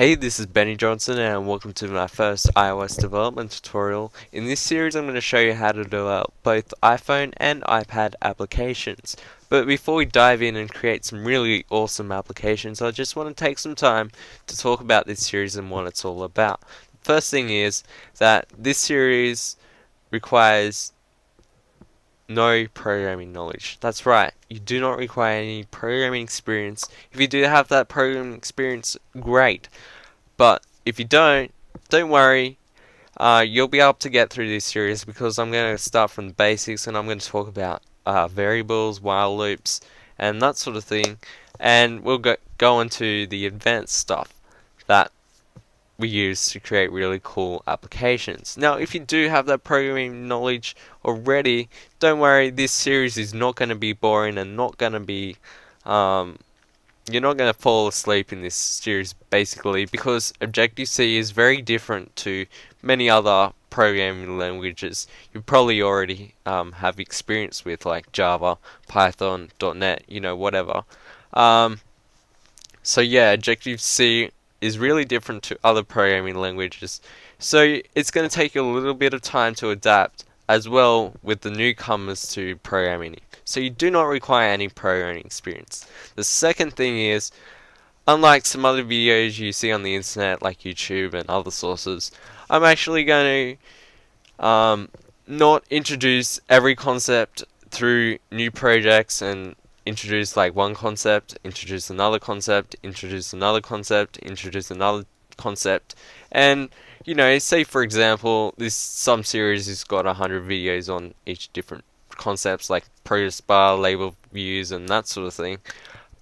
Hey, this is Benny Johnson and welcome to my first iOS development tutorial. In this series I'm going to show you how to develop both iPhone and iPad applications. But before we dive in and create some really awesome applications, I just want to take some time to talk about this series and what it's all about. First thing is that this series requires no programming knowledge. That's right, you do not require any programming experience. If you do have that programming experience, great. But if you don't worry, you'll be able to get through this series because I'm going to start from the basics and I'm going to talk about variables, while loops, and that sort of thing. And we'll go into the advanced stuff that we use to create really cool applications. Now, if you do have that programming knowledge already, don't worry, this series is not going to be boring and not going to be you're not going to fall asleep in this series, basically, because Objective-C is very different to many other programming languages you probably already have experience with, like Java, Python, .NET, you know, whatever. So yeah, Objective-C is really different to other programming languages, so it's going to take you a little bit of time to adapt as well with the newcomers to programming. So you do not require any programming experience. The second thing is, unlike some other videos you see on the internet like YouTube and other sources, I'm actually going to not introduce every concept through new projects and introduce like one concept, introduce another concept, introduce another concept, introduce another concept. And, you know, say for example, some series has got 100 videos on each different concepts like progress bar, label views, and that sort of thing.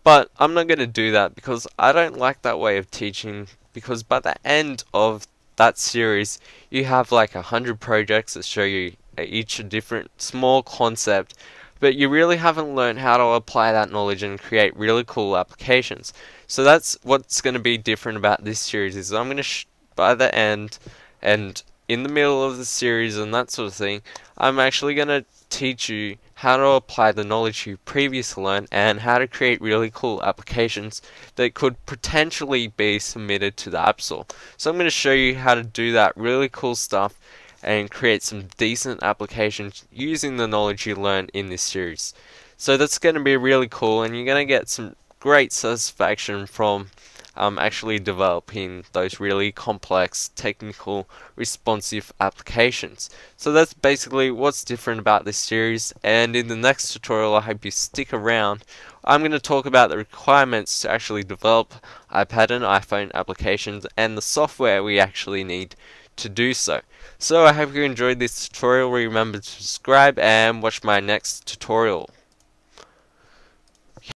But I'm not going to do that because I don't like that way of teaching, because by the end of that series you have like 100 projects that show you each a different small concept, but you really haven't learned how to apply that knowledge and create really cool applications. So that's what's going to be different about this series, is I'm going to, by the end and in the middle of the series and that sort of thing, I'm actually going to teach you how to apply the knowledge you previously learned and how to create really cool applications that could potentially be submitted to the App Store. So I'm going to show you how to do that really cool stuff and create some decent applications using the knowledge you learn in this series. So that's going to be really cool, and you're going to get some great satisfaction from actually developing those really complex, technical, responsive applications. So that's basically what's different about this series, and in the next tutorial, I hope you stick around. I'm going to talk about the requirements to actually develop iPad and iPhone applications and the software we actually need to do so. So I hope you enjoyed this tutorial. Remember to subscribe and watch my next tutorial.